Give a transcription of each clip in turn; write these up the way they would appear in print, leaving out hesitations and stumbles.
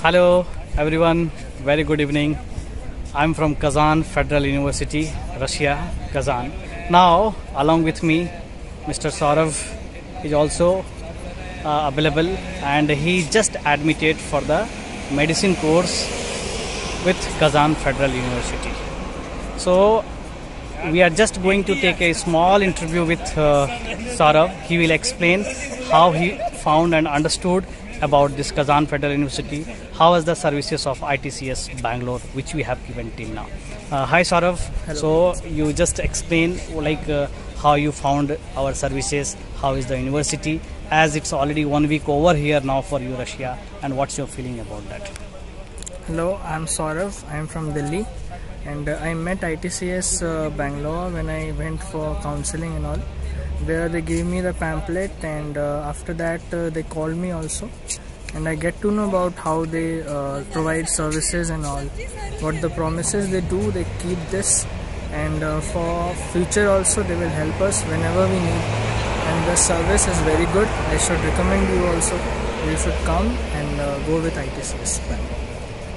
Hello everyone, very good evening. I'm from Kazan Federal University, Russia, Kazan. Now, along with me, Mr. Saurav is also available, and he just admitted for the medicine course with Kazan Federal University. So, we are just going to take a small interview with Saurav. He will explain how he found and understood about this Kazan Federal University, how is the services of ITCS Bangalore, which we have given till now. Hi Saurav. Hello. So you just explain like how you found our services, how is the university, as it's already 1 week over here now for you Russia, and what's your feeling about that? Hello, I'm Saurav, I'm from Delhi, and I met ITCS Bangalore when I went for counseling and all. There they gave me the pamphlet, and after that they called me also, and I get to know about how they provide services and all, what the promises they do, they keep this, and for future also they will help us whenever we need, and the service is very good. I should recommend you also, you should come and go with ITCS.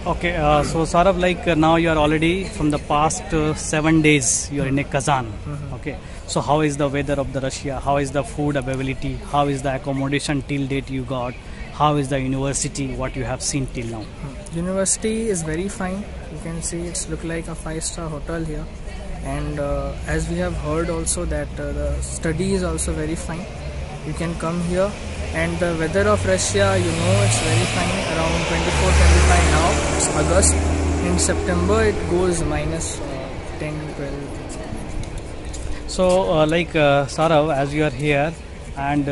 Okay, so Saurav, like now you are already from the past 7 days you are in a Kazan. Okay, so how is the weather of the Russia? How is the food availability? How is the accommodation till date you got? How is the university? What you have seen till now? University is very fine. You can see it's look like a 5-star hotel here, and as we have heard also that the study is also very fine. You can come here, and the weather of Russia, you know, it's very fine, around 24-25 now, it's August. In September it goes minus 10-12. So like Saurav, as you are here, and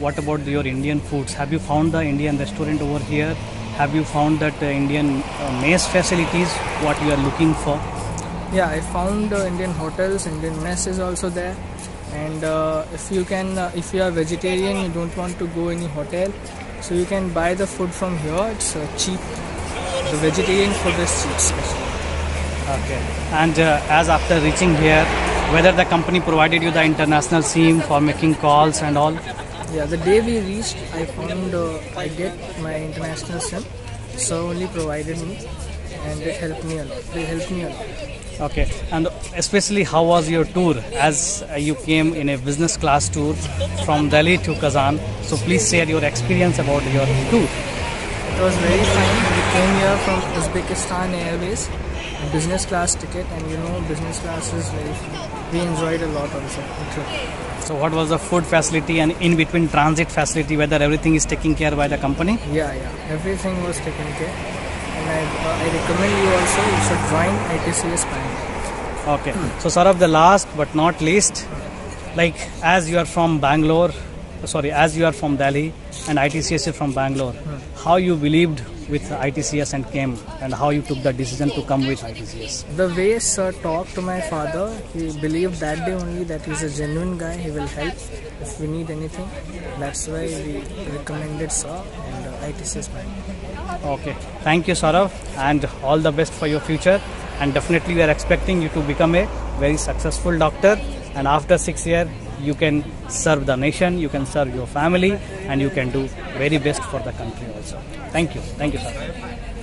what about your Indian foods? Have you found the Indian restaurant over here? Have you found that Indian mess facilities, what you are looking for? Yeah, I found Indian hotels, Indian mess is also there. And if you can, if you are vegetarian, you don't want to go any hotel, so you can buy the food from here. It's cheap. The vegetarian food is cheap, especially. Okay. And as after reaching here, whether the company provided you the international SIM for making calls and all? Yeah. The day we reached, I found I get my international SIM, so only provided me, and they helped me a lot. Okay, and especially how was your tour, as you came in a business class tour from Delhi to Kazan? So please share your experience about your tour. It was very fine. We came here from Uzbekistan Airways, business class ticket, and you know business class is very fine. We enjoyed a lot also. So what was the food facility and in between transit facility, whether everything is taken care by the company? Yeah, everything was taken care. I recommend you also, you should join ITCS Bangalore. Okay, so Saurav, the last but not least, like as you are from Bangalore, sorry, as you are from Delhi and ITCS is from Bangalore, how you believed with ITCS and came, and how you took the decision to come with ITCS? The way sir talked to my father, he believed that day only that he's a genuine guy, he will help if we need anything. That's why we recommended sir and ITCS Bangalore. Okay, thank you Saurav, and all the best for your future, and definitely we are expecting you to become a very successful doctor, and after 6 years you can serve the nation, you can serve your family, and you can do very best for the country also. Thank you Saurav.